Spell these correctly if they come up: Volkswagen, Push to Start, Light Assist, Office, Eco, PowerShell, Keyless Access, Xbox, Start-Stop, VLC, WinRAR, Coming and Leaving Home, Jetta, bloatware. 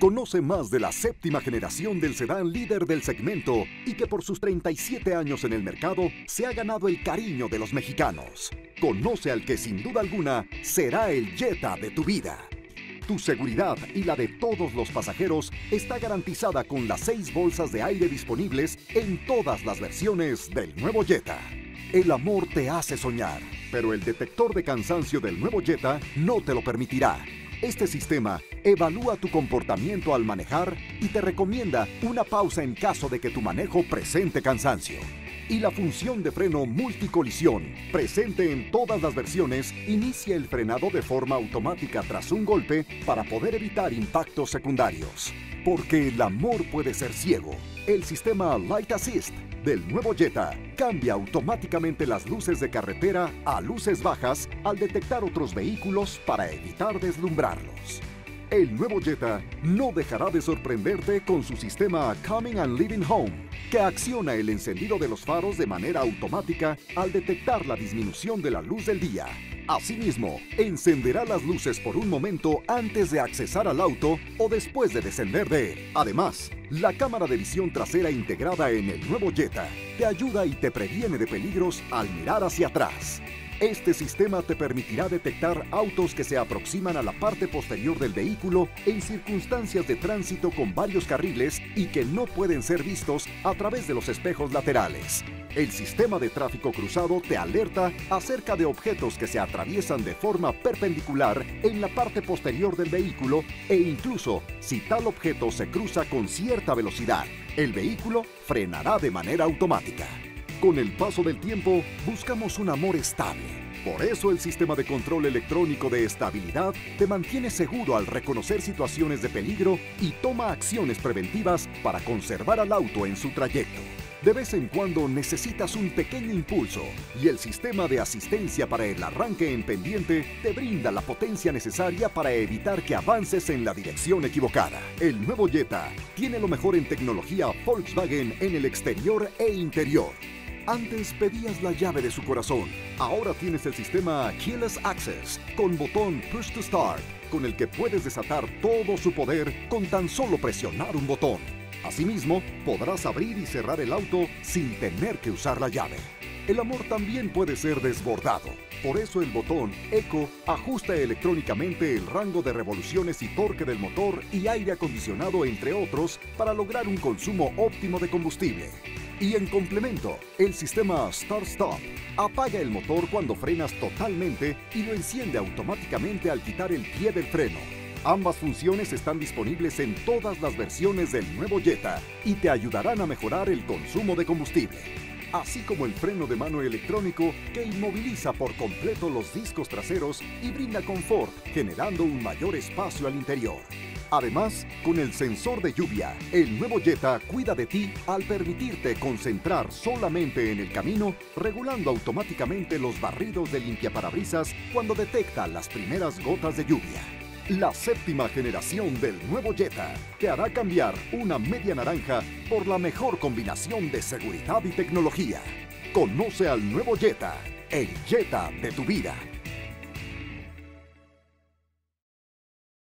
Conoce más de la séptima generación del sedán líder del segmento y que por sus 37 años en el mercado se ha ganado el cariño de los mexicanos. Conoce al que sin duda alguna será el Jetta de tu vida. Tu seguridad y la de todos los pasajeros está garantizada con las 6 bolsas de aire disponibles en todas las versiones del nuevo Jetta. El amor te hace soñar, pero el detector de cansancio del nuevo Jetta no te lo permitirá. Este sistema evalúa tu comportamiento al manejar y te recomienda una pausa en caso de que tu manejo presente cansancio. Y la función de freno multicolisión, presente en todas las versiones, inicia el frenado de forma automática tras un golpe para poder evitar impactos secundarios. Porque el amor puede ser ciego. El sistema Light Assist del nuevo Jetta cambia automáticamente las luces de carretera a luces bajas al detectar otros vehículos para evitar deslumbrarlos. El nuevo Jetta no dejará de sorprenderte con su sistema Coming and Leaving Home, que acciona el encendido de los faros de manera automática al detectar la disminución de la luz del día. Asimismo, encenderá las luces por un momento antes de accesar al auto o después de descender de él. Además, la cámara de visión trasera integrada en el nuevo Jetta te ayuda y te previene de peligros al mirar hacia atrás. Este sistema te permitirá detectar autos que se aproximan a la parte posterior del vehículo en circunstancias de tránsito con varios carriles y que no pueden ser vistos a través de los espejos laterales. El sistema de tráfico cruzado te alerta acerca de objetos que se atraviesan de forma perpendicular en la parte posterior del vehículo e incluso si tal objeto se cruza con cierta velocidad, el vehículo frenará de manera automática. Con el paso del tiempo, buscamos un amor estable. Por eso el sistema de control electrónico de estabilidad te mantiene seguro al reconocer situaciones de peligro y toma acciones preventivas para conservar al auto en su trayecto. De vez en cuando necesitas un pequeño impulso y el sistema de asistencia para el arranque en pendiente te brinda la potencia necesaria para evitar que avances en la dirección equivocada. El nuevo Jetta tiene lo mejor en tecnología Volkswagen en el exterior e interior. Antes pedías la llave de su corazón. Ahora tienes el sistema Keyless Access con botón Push to Start, con el que puedes desatar todo su poder con tan solo presionar un botón. Asimismo, podrás abrir y cerrar el auto sin tener que usar la llave. El amor también puede ser desbordado. Por eso el botón Eco ajusta electrónicamente el rango de revoluciones y torque del motor y aire acondicionado, entre otros, para lograr un consumo óptimo de combustible. Y en complemento, el sistema Start-Stop apaga el motor cuando frenas totalmente y lo enciende automáticamente al quitar el pie del freno. Ambas funciones están disponibles en todas las versiones del nuevo Jetta y te ayudarán a mejorar el consumo de combustible, así como el freno de mano electrónico que inmoviliza por completo los discos traseros y brinda confort, generando un mayor espacio al interior. Además, con el sensor de lluvia, el nuevo Jetta cuida de ti al permitirte concentrar solamente en el camino, regulando automáticamente los barridos de limpiaparabrisas cuando detecta las primeras gotas de lluvia. La séptima generación del nuevo Jetta te hará cambiar una media naranja por la mejor combinación de seguridad y tecnología. Conoce al nuevo Jetta, el Jetta de tu vida.